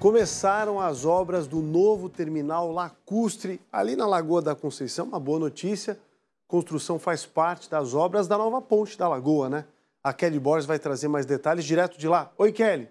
Começaram as obras do novo terminal lacustre ali na Lagoa da Conceição, uma boa notícia. Construção faz parte das obras da nova ponte da Lagoa, né? A Kelly Borges vai trazer mais detalhes direto de lá. Oi, Kelly.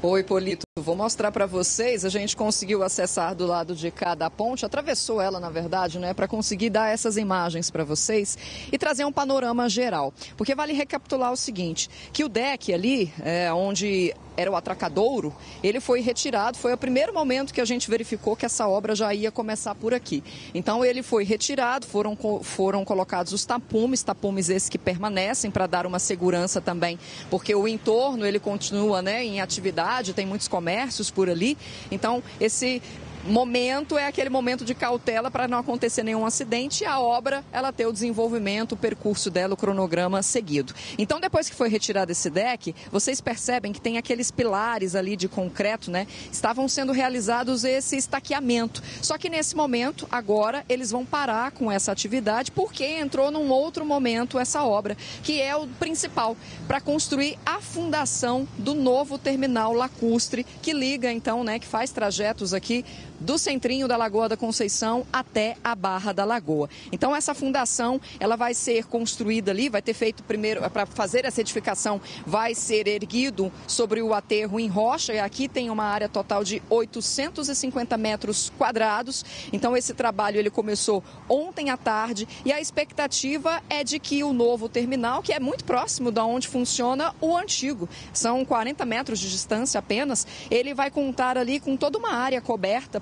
Oi, Polito. Vou mostrar para vocês, a gente conseguiu acessar do lado de cá da ponte, atravessou ela, na verdade, né, para conseguir dar essas imagens para vocês e trazer um panorama geral. Porque vale recapitular o seguinte, que o deck ali, onde era o atracadouro, ele foi retirado, foi o primeiro momento que a gente verificou que essa obra já ia começar por aqui. Então ele foi retirado, foram colocados os tapumes esses que permanecem para dar uma segurança também, porque o entorno ele continua, né, em atividade, tem muitos comércios por ali, então esse momento é aquele momento de cautela para não acontecer nenhum acidente e a obra, ela ter o desenvolvimento, o percurso dela, o cronograma seguido. Então, depois que foi retirado esse deck, vocês percebem que tem aqueles pilares ali de concreto, né? Estavam sendo realizados esse estaqueamento. Só que nesse momento, agora, eles vão parar com essa atividade porque entrou num outro momento essa obra, que é o principal, para construir a fundação do novo terminal lacustre, que liga, então, né, que faz trajetos aqui do centrinho da Lagoa da Conceição até a Barra da Lagoa. Então essa fundação, ela vai ser construída ali, vai ter feito primeiro, para fazer essa edificação, vai ser erguido sobre o aterro em rocha, e aqui tem uma área total de 850 metros quadrados. Então esse trabalho ele começou ontem à tarde e a expectativa é de que o novo terminal, que é muito próximo da onde funciona o antigo, são 40 metros de distância apenas, ele vai contar ali com toda uma área coberta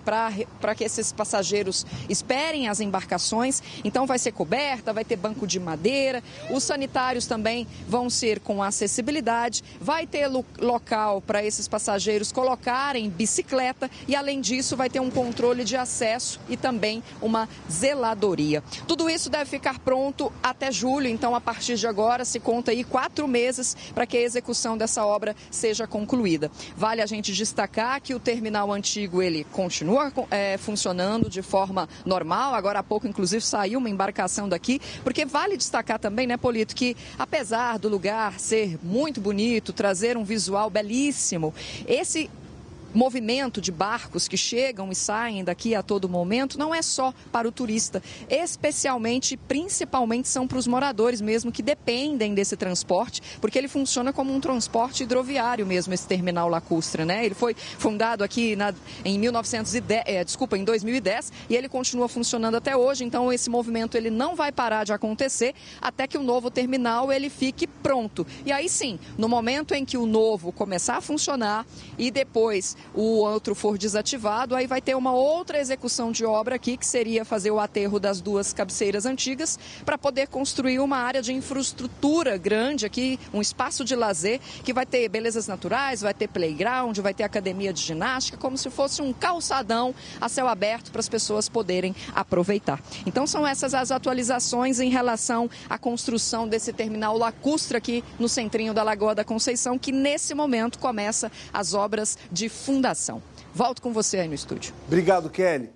para que esses passageiros esperem as embarcações. Então vai ser coberta, vai ter banco de madeira, os sanitários também vão ser com acessibilidade, vai ter local para esses passageiros colocarem bicicleta e, além disso, vai ter um controle de acesso e também uma zeladoria. Tudo isso deve ficar pronto até julho, então a partir de agora se conta aí 4 meses para que a execução dessa obra seja concluída. Vale a gente destacar que o terminal antigo, ele continua funcionando de forma normal. Agora há pouco, inclusive, saiu uma embarcação daqui, porque vale destacar também, né, Polito, que apesar do lugar ser muito bonito, trazer um visual belíssimo, esse movimento de barcos que chegam e saem daqui a todo momento não é só para o turista, especialmente, principalmente, são para os moradores mesmo que dependem desse transporte, porque ele funciona como um transporte hidroviário mesmo, esse terminal lacustre, né? Ele foi fundado aqui em 2010 e ele continua funcionando até hoje, então esse movimento ele não vai parar de acontecer até que o novo terminal ele fique pronto. E aí sim, no momento em que o novo começar a funcionar e depois o outro for desativado, aí vai ter uma outra execução de obra aqui, que seria fazer o aterro das duas cabeceiras antigas, para poder construir uma área de infraestrutura grande aqui, um espaço de lazer, que vai ter belezas naturais, vai ter playground, vai ter academia de ginástica, como se fosse um calçadão a céu aberto para as pessoas poderem aproveitar. Então são essas as atualizações em relação à construção desse terminal lacustre aqui no centrinho da Lagoa da Conceição, que nesse momento começa as obras de fundação. Volto com você aí no estúdio. Obrigado, Kelly.